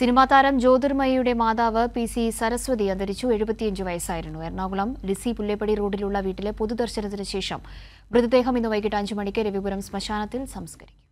Cinema താരം ജ്യോതിർമയിയുടെ മാതാവ് P C Saraswati അന്തരിച്ചു. 75 വയസ്സായിരുന്നു. എറണാകുളം ലിസി പുല്ലേപ്പടി റോഡിലുള്ള വീട്ടിലെ പൊതുദർശനത്തിന് ശേഷം മൃതദേഹം ഇന്ന് വൈകിട്ട് 5 മണിക്ക് രവിപുരം ശ്മശാനത്തിൽ സംസ്കരിക്കും.